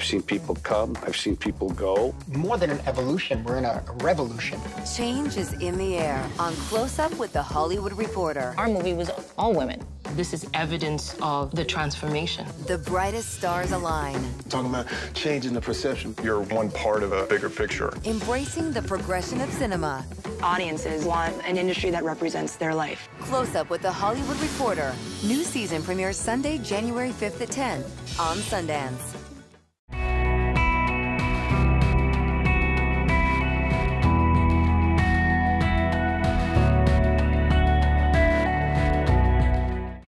I've seen people come, I've seen people go. More than an evolution, we're in a revolution. Change is in the air on Close Up with The Hollywood Reporter. Our movie was all women. This is evidence of the transformation. The brightest stars align. Talking about changing the perception. You're one part of a bigger picture. Embracing the progression of cinema. Audiences want an industry that represents their life. Close Up with The Hollywood Reporter. New season premieres Sunday, January 5th at 10 on Sundance.